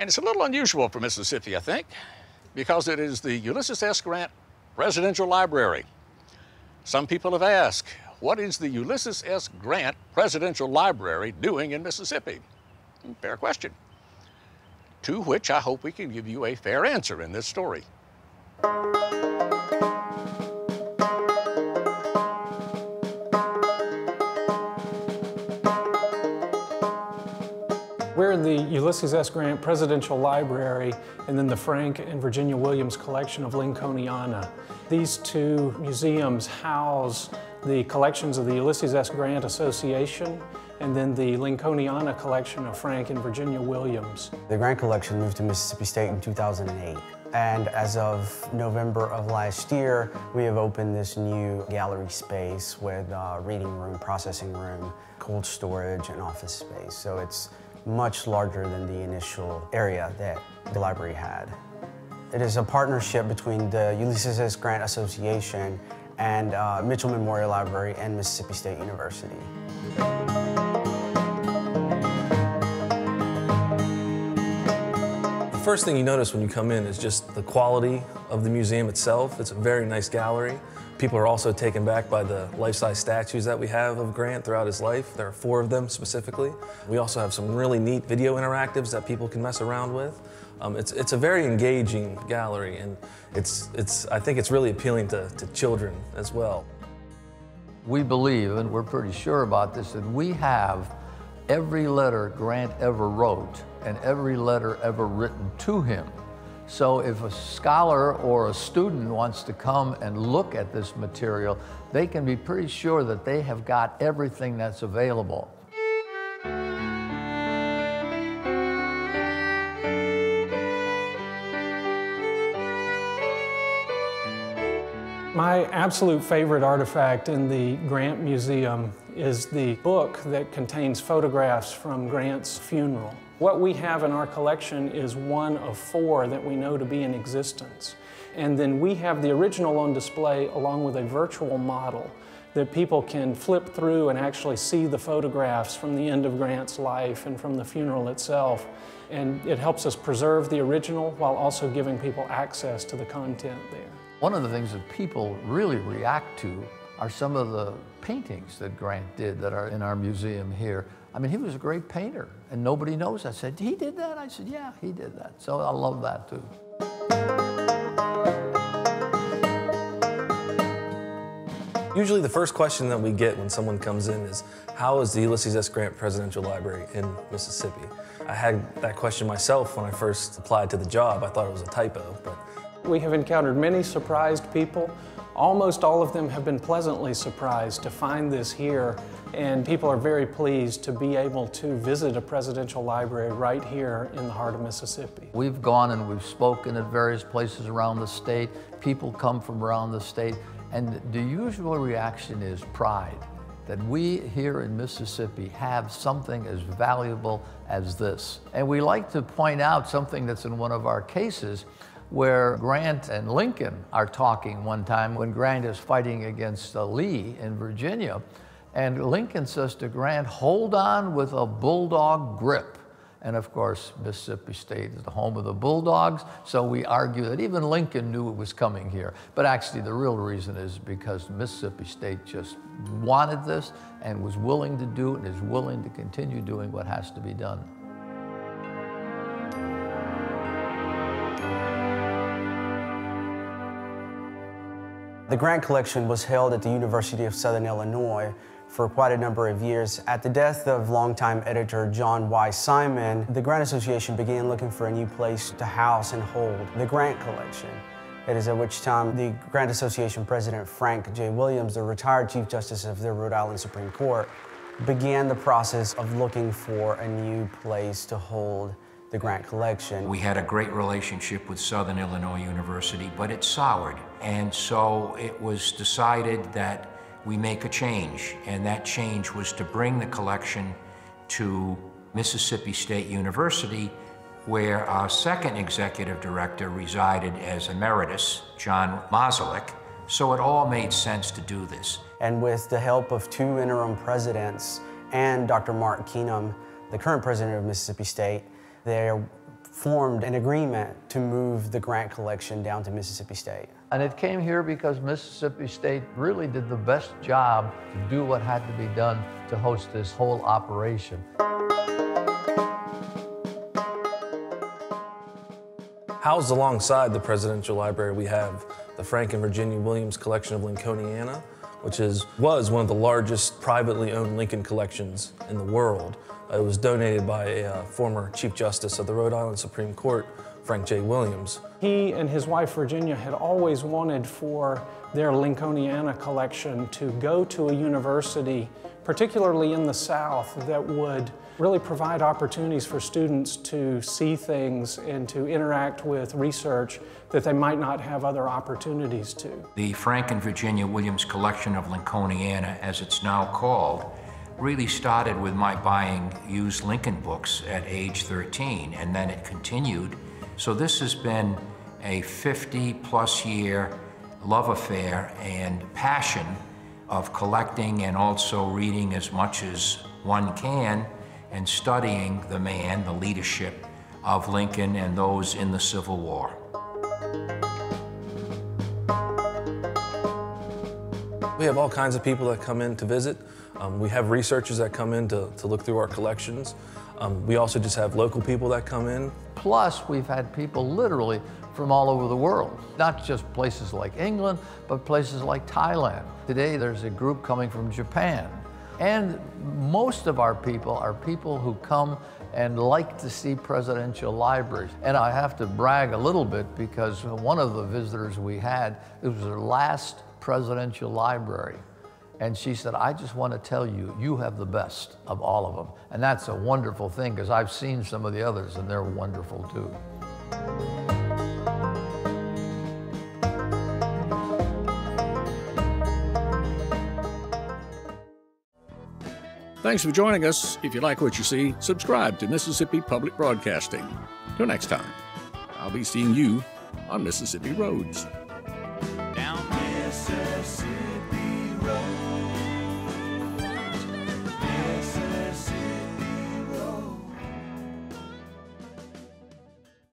And it's a little unusual for Mississippi, I think, because it is the Ulysses S. Grant Presidential Library. Some people have asked, what is the Ulysses S. Grant Presidential Library doing in Mississippi? Fair question, to which I hope we can give you a fair answer in this story. We're in the Ulysses S. Grant Presidential Library and then the Frank and Virginia Williams collection of Lincolniana. These two museums house the collections of the Ulysses S. Grant Association and then the Lincolniana collection of Frank and Virginia Williams. The Grant collection moved to Mississippi State in 2008. And as of November of last year, we have opened this new gallery space with reading room, processing room, cold storage, and office space. So it's much larger than the initial area that the library had. It is a partnership between the Ulysses S. Grant Association and Mitchell Memorial Library and Mississippi State University. The first thing you notice when you come in is just the quality of the museum itself. It's a very nice gallery. People are also taken back by the life-size statues that we have of Grant throughout his life. There are 4 of them specifically. We also have some really neat video interactives that people can mess around with. It's a very engaging gallery, and I think it's really appealing to children as well. We believe, and we're pretty sure about this, that we have every letter Grant ever wrote and every letter ever written to him. So if a scholar or a student wants to come and look at this material, they can be pretty sure that they have got everything that's available. My absolute favorite artifact in the Grant Museum is the book that contains photographs from Grant's funeral. What we have in our collection is one of 4 that we know to be in existence. And then we have the original on display along with a virtual model that people can flip through and actually see the photographs from the end of Grant's life and from the funeral itself. And it helps us preserve the original while also giving people access to the content there. One of the things that people really react to are some of the paintings that Grant did that are in our museum here. I mean, he was a great painter, and nobody knows. I said, he did that? I said, yeah, he did that. So I love that, too. Usually the first question that we get when someone comes in is, how is the Ulysses S. Grant Presidential Library in Mississippi? I had that question myself when I first applied to the job. I thought it was a typo, but... We have encountered many surprised people. Almost all of them have been pleasantly surprised to find this here, and people are very pleased to be able to visit a presidential library right here in the heart of Mississippi. We've gone and we've spoken at various places around the state. People come from around the state, and the usual reaction is pride, that we here in Mississippi have something as valuable as this. And we like to point out something that's in one of our cases, where Grant and Lincoln are talking one time when Grant is fighting against Lee in Virginia. And Lincoln says to Grant, hold on with a bulldog grip. And of course, Mississippi State is the home of the Bulldogs, so we argue that even Lincoln knew it was coming here. But actually, the real reason is because Mississippi State just wanted this and was willing to do it and is willing to continue doing what has to be done. The Grant collection was held at the University of Southern Illinois for quite a number of years. At the death of longtime editor John Y. Simon, the Grant Association began looking for a new place to house and hold the Grant collection. It is at which time the Grant Association President Frank J. Williams, the retired Chief Justice of the Rhode Island Supreme Court, began the process of looking for a new place to hold the Grant collection. We had a great relationship with Southern Illinois University, but it soured. And so it was decided that we make a change, and that change was to bring the collection to Mississippi State University, where our second executive director resided as emeritus, John Moselick. So it all made sense to do this. And with the help of 2 interim presidents and Dr. Mark Keenum, the current president of Mississippi State, there formed an agreement to move the Grant collection down to Mississippi State. And it came here because Mississippi State really did the best job to do what had to be done to host this whole operation. Housed alongside the Presidential Library, we have the Frank and Virginia Williams collection of Lincolniana, which was one of the largest privately owned Lincoln collections in the world. It was donated by a former Chief Justice of the Rhode Island Supreme Court, Frank J. Williams. He and his wife Virginia had always wanted for their Lincolniana collection to go to a university, particularly in the South, that would really provide opportunities for students to see things and to interact with research that they might not have other opportunities to. The Frank and Virginia Williams collection of Lincolniana, as it's now called, really started with my buying used Lincoln books at age 13, and then it continued. So this has been a 50-plus year love affair and passion of collecting and also reading as much as one can and studying the man, the leadership of Lincoln and those in the Civil War. We have all kinds of people that come in to visit. We have researchers that come in to look through our collections. We also just have local people that come in. Plus, we've had people literally from all over the world, not just places like England, but places like Thailand. Today, there's a group coming from Japan. And most of our people are people who come and like to see presidential libraries. And I have to brag a little bit because one of the visitors we had, it was her last presidential library. And she said, I just want to tell you, you have the best of all of them. And that's a wonderful thing, because I've seen some of the others, and they're wonderful too. Thanks for joining us. If you like what you see, subscribe to Mississippi Public Broadcasting. Till next time, I'll be seeing you on Mississippi Roads.